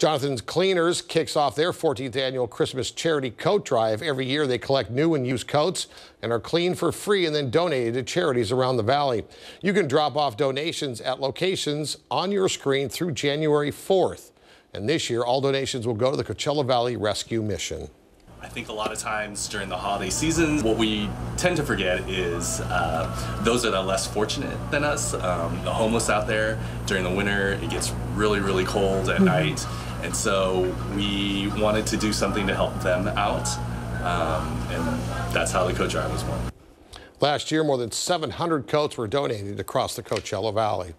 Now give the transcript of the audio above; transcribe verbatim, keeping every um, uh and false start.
Jonathan's Cleaners kicks off their fourteenth annual Christmas charity coat drive. Every year they collect new and used coats and are cleaned for free and then donated to charities around the valley. You can drop off donations at locations on your screen through January fourth. And this year, all donations will go to the Coachella Valley Rescue Mission. I think a lot of times during the holiday season, what we tend to forget is uh, those that are less fortunate than us, um, the homeless out there. During the winter, it gets really, really cold at night. And so we wanted to do something to help them out, um, and that's how the coat drive was won. Last year, more than seven hundred coats were donated across the Coachella Valley.